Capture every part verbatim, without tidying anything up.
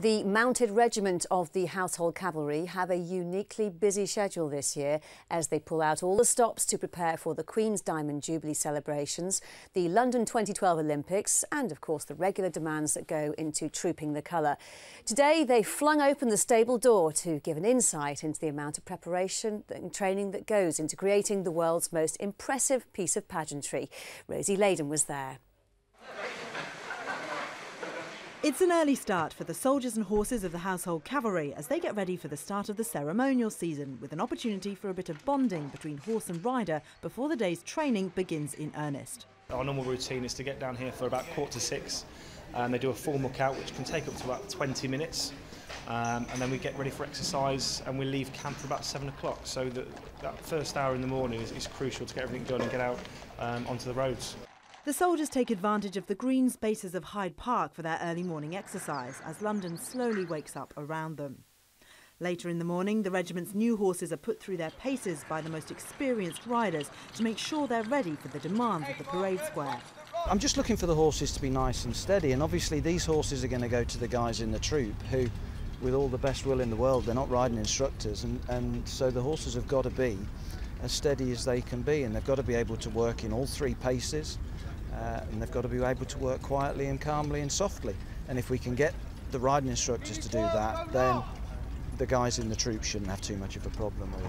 The Mounted Regiment of the Household Cavalry have a uniquely busy schedule this year as they pull out all the stops to prepare for the Queen's Diamond Jubilee celebrations, the London twenty twelve Olympics and, of course, the regular demands that go into Trooping the Colour. Today, they flung open the stable door to give an insight into the amount of preparation and training that goes into creating the world's most impressive piece of pageantry. Rosie Layden was there. It's an early start for the soldiers and horses of the Household Cavalry as they get ready for the start of the ceremonial season, with an opportunity for a bit of bonding between horse and rider before the day's training begins in earnest. Our normal routine is to get down here for about quarter to six, and they do a full muck out which can take up to about twenty minutes, um, and then we get ready for exercise and we leave camp for about seven o'clock. So that, that first hour in the morning is, is crucial to get everything done and get out um, onto the roads. The soldiers take advantage of the green spaces of Hyde Park for their early morning exercise as London slowly wakes up around them. Later in the morning, the regiment's new horses are put through their paces by the most experienced riders to make sure they're ready for the demands of the parade square. I'm just looking for the horses to be nice and steady, and obviously these horses are going to go to the guys in the troop who, with all the best will in the world, they're not riding instructors, and, and so the horses have got to be as steady as they can be, and they've got to be able to work in all three paces. Uh, and they've got to be able to work quietly and calmly and softly. And if we can get the riding instructors to do that, then the guys in the troop shouldn't have too much of a problem with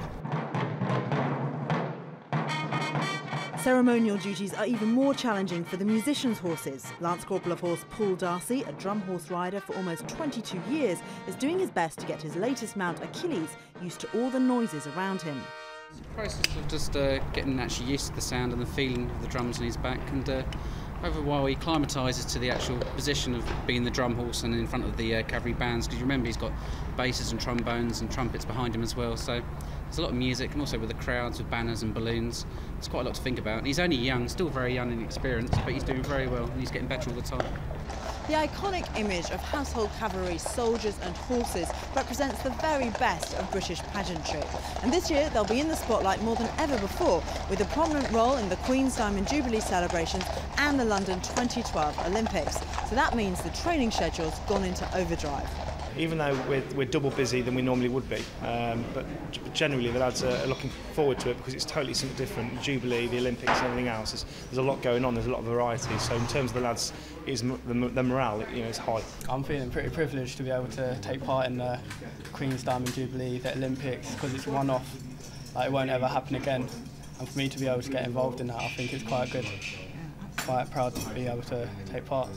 it. Ceremonial duties are even more challenging for the musicians' horses. Lance Corporal of Horse Paul Darcy, a drum horse rider for almost twenty-two years, is doing his best to get his latest mount, Achilles, used to all the noises around him. It's a process of just uh, getting actually used to the sound and the feeling of the drums in his back, and uh, over a while he acclimatises to the actual position of being the drum horse and in front of the uh, cavalry bands, because you remember he's got basses and trombones and trumpets behind him as well, so there's a lot of music, and also with the crowds, with banners and balloons, it's quite a lot to think about. And he's only young, still very young and inexperienced, but he's doing very well and he's getting better all the time. The iconic image of Household Cavalry soldiers and horses represents the very best of British pageantry. And this year they'll be in the spotlight more than ever before, with a prominent role in the Queen's Diamond Jubilee celebrations and the London twenty twelve Olympics. So that means the training schedule's gone into overdrive. Even though we're, we're double busy than we normally would be, um, but generally the lads are looking forward to it because it's totally something different. Jubilee, the Olympics and everything else, there's, there's a lot going on, there's a lot of variety, so in terms of the lads, is the, the morale, you know, is high. I'm feeling pretty privileged to be able to take part in the Queen's Diamond Jubilee, the Olympics, because it's one-off, like, it won't ever happen again, and for me to be able to get involved in that, I think it's quite good, quite proud to be able to take part.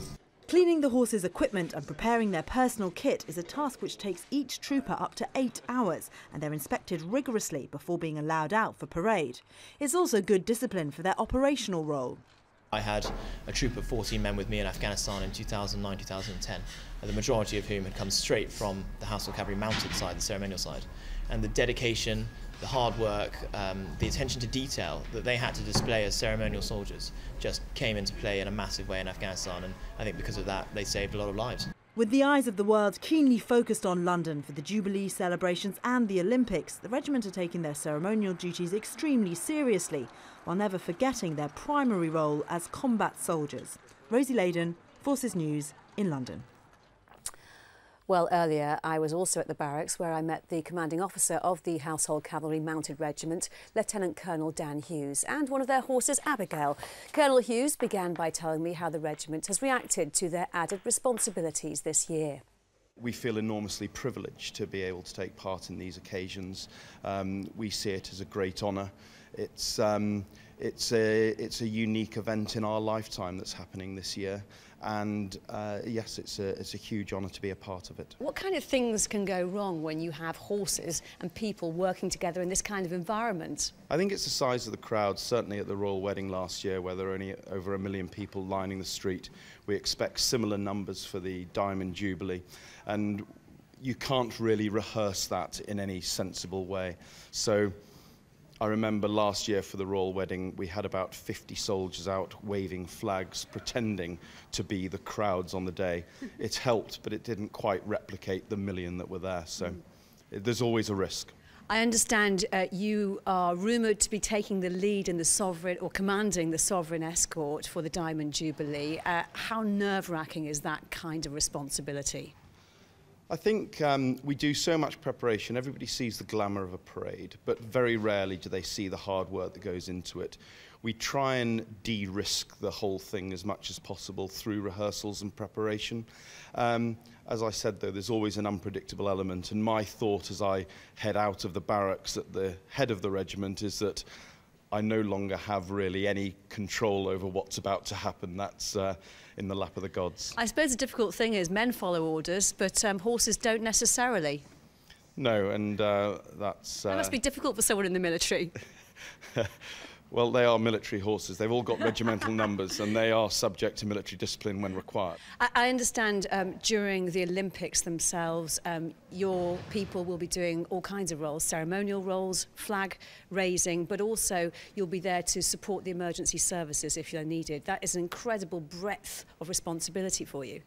Cleaning the horses' equipment and preparing their personal kit is a task which takes each trooper up to eight hours, and they're inspected rigorously before being allowed out for parade. It's also good discipline for their operational role. I had a troop of fourteen men with me in Afghanistan in two thousand nine, two thousand ten, the majority of whom had come straight from the Household Cavalry mounted side, the ceremonial side, and the dedication, the hard work, um, the attention to detail that they had to display as ceremonial soldiers just came into play in a massive way in Afghanistan, and I think because of that they saved a lot of lives. With the eyes of the world keenly focused on London for the Jubilee celebrations and the Olympics, the regiment are taking their ceremonial duties extremely seriously, while never forgetting their primary role as combat soldiers. Rosie Layden, Forces News in London. Well, earlier I was also at the barracks where I met the commanding officer of the Household Cavalry Mounted Regiment, Lieutenant Colonel Dan Hughes, and one of their horses, Abigail. Colonel Hughes began by telling me how the regiment has reacted to their added responsibilities this year. We feel enormously privileged to be able to take part in these occasions. Um, we see it as a great honour. It's, um, it's, a, it's a unique event in our lifetime that's happening this year. And uh, yes, it's a, it's a huge honour to be a part of it. What kind of things can go wrong when you have horses and people working together in this kind of environment? I think it's the size of the crowd, certainly at the Royal Wedding last year, where there were only over a million people lining the street. We expect similar numbers for the Diamond Jubilee, and you can't really rehearse that in any sensible way. So I remember last year for the Royal Wedding, we had about fifty soldiers out waving flags, pretending to be the crowds on the day. It helped, but it didn't quite replicate the million that were there, so mm. it, there's always a risk. I understand uh, you are rumoured to be taking the lead in the sovereign, or commanding the sovereign escort for the Diamond Jubilee. Uh, how nerve-wracking is that kind of responsibility? I think um, we do so much preparation. Everybody sees the glamour of a parade, but very rarely do they see the hard work that goes into it. We try and de-risk the whole thing as much as possible through rehearsals and preparation. Um, as I said, though, there's always an unpredictable element, and my thought as I head out of the barracks at the head of the regiment is that I no longer have really any control over what's about to happen. That's uh, in the lap of the gods. I suppose the difficult thing is men follow orders, but um, horses don't necessarily. No, and uh, that's... Uh... That must be difficult for someone in the military. Well, they are military horses. They've all got regimental numbers, and they are subject to military discipline when required. I, I understand um, during the Olympics themselves, um, your people will be doing all kinds of roles, ceremonial roles, flag raising, but also you'll be there to support the emergency services if you're needed. That is an incredible breadth of responsibility for you.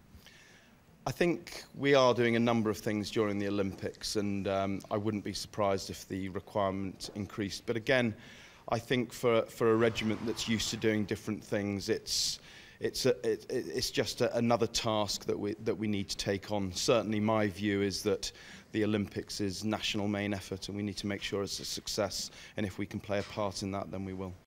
I think we are doing a number of things during the Olympics, and um, I wouldn't be surprised if the requirement increased. But again, I think for, for a regiment that's used to doing different things, it's, it's, a, it, it's just a, another task that we, that we need to take on. Certainly my view is that the Olympics is national main effort, and we need to make sure it's a success, and if we can play a part in that, then we will.